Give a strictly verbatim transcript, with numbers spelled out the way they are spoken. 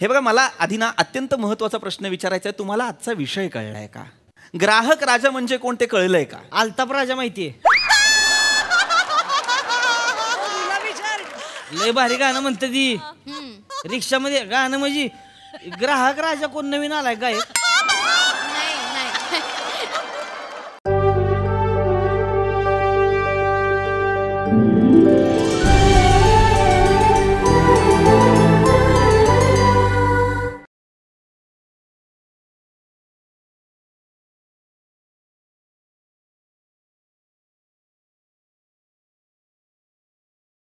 हे बघा, मला आधी ना अत्यंत महत्त्वाचा प्रश्न विचारायचा आहे. तुम्हाला आजचा विषय कळलाय का? ग्राहक राजा म्हणजे कोण ते कळलंय का? आलताप राजा माहितीये? लय भारी गाणं म्हणते ती रिक्षामध्ये. गाणं म्हणजे ग्राहक राजा कोण नवीन आलाय गायक?